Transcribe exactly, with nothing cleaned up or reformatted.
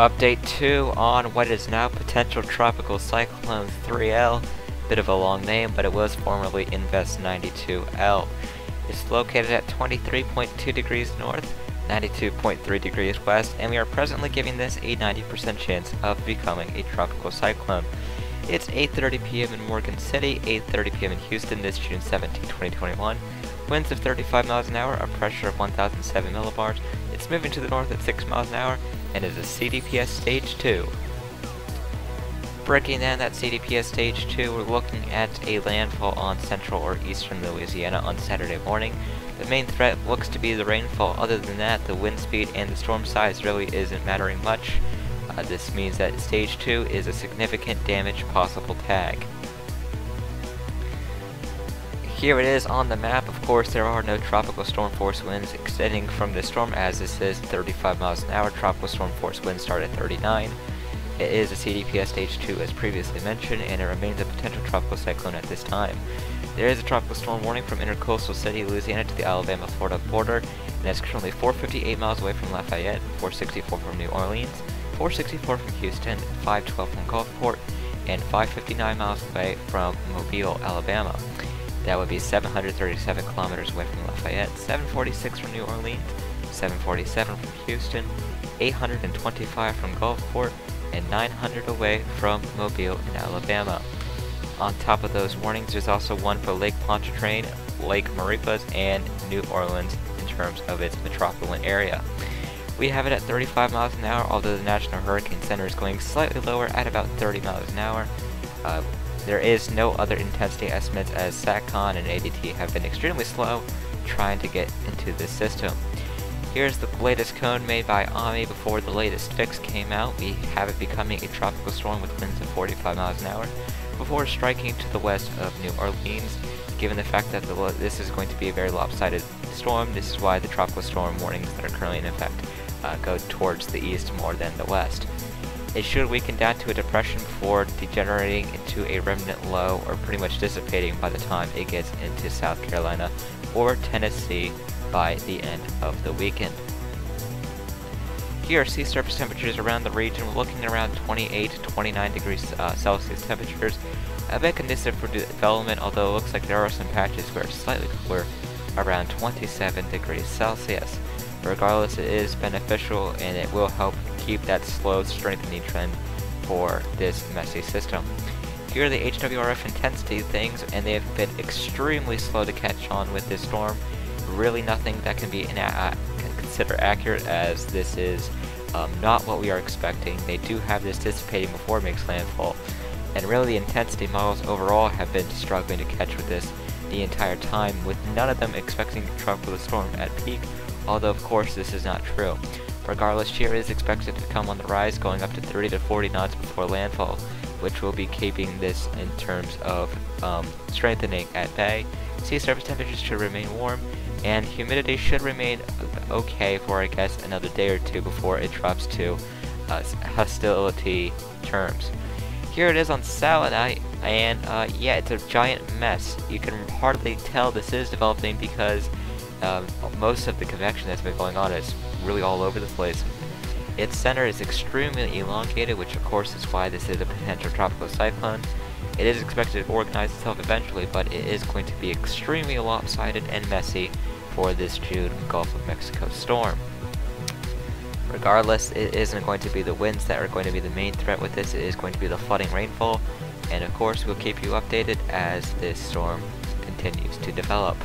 Update two on what is now Potential Tropical Cyclone three L. Bit of a long name, but it was formerly Invest ninety-two L. It's located at twenty-three point two degrees north, ninety-two point three degrees west, and we are presently giving this a ninety percent chance of becoming a tropical cyclone. It's eight thirty p m in Morgan City, eight thirty p m in Houston this June seventeenth, twenty twenty-one. Winds of thirty-five miles an hour, a pressure of one thousand seven millibars. It's moving to the north at six miles an hour, and is a C D P S Stage two. Breaking down that C D P S Stage two, we're looking at a landfall on central or eastern Louisiana on Saturday morning. The main threat looks to be the rainfall. Other than that, the wind speed and the storm size really isn't mattering much. Uh, this means that Stage two is a significant damage possible tag. Here it is on the map. Of course, there are no tropical storm force winds extending from the storm, as this is thirty-five miles an hour. Tropical storm force winds start at thirty-nine. It is a C D P S Stage two as previously mentioned, and it remains a potential tropical cyclone at this time. There is a tropical storm warning from Intercoastal City, Louisiana to the Alabama-Florida border, and it's currently four fifty-eight miles away from Lafayette, four sixty-four from New Orleans, four sixty-four from Houston, five twelve from Gulfport, and five fifty-nine miles away from Mobile, Alabama. That would be seven hundred thirty-seven kilometers away from Lafayette, seven forty-six from New Orleans, seven forty-seven from Houston, eight hundred twenty-five from Gulfport, and nine hundred away from Mobile in Alabama. On top of those warnings, there's also one for Lake Pontchartrain, Lake Maripas, and New Orleans in terms of its metropolitan area. We have it at thirty-five miles an hour, although the National Hurricane Center is going slightly lower at about thirty miles an hour. Uh, There is no other intensity estimates, as SATCON and A D T have been extremely slow trying to get into this system. Here's the latest cone made by A M I before the latest fix came out. We have it becoming a tropical storm with winds of forty-five miles an hour before striking to the west of New Orleans. Given the fact that the this is going to be a very lopsided storm, this is why the tropical storm warnings that are currently in effect uh, go towards the east more than the west. It should weaken down to a depression before degenerating into a remnant low or pretty much dissipating by the time it gets into South Carolina or Tennessee by the end of the weekend. Here are sea surface temperatures around the region. We're looking at around twenty-eight to twenty-nine degrees uh, Celsius temperatures. A bit conducive for development, although it looks like there are some patches where it's slightly cooler, around twenty-seven degrees Celsius. Regardless, it is beneficial and it will help keep that slow strengthening trend for this messy system. Here are the H W R F intensity things, and they have been extremely slow to catch on with this storm. Really nothing that can be uh, considered accurate, as this is um, not what we are expecting. They do have this dissipating before it makes landfall, and really the intensity models overall have been struggling to catch with this the entire time, with none of them expecting to trouble the storm at peak, although of course this is not true. Regardless, shear is expected to come on the rise, going up to thirty to forty knots before landfall, which will be keeping this in terms of um, strengthening at bay. Sea surface temperatures should remain warm, and humidity should remain okay for, I guess, another day or two before it drops to uh, hostility terms. Here it is on Salinite, and uh, yeah, it's a giant mess. You can hardly tell this is developing because um, most of the convection that's been going on is really all over the place. Its center is extremely elongated, which of course is why this is a potential tropical cyclone. It is expected to organize itself eventually, but it is going to be extremely lopsided and messy for this June Gulf of Mexico storm. Regardless, it isn't going to be the winds that are going to be the main threat with this. It is going to be the flooding rainfall, and of course we'll keep you updated as this storm continues to develop.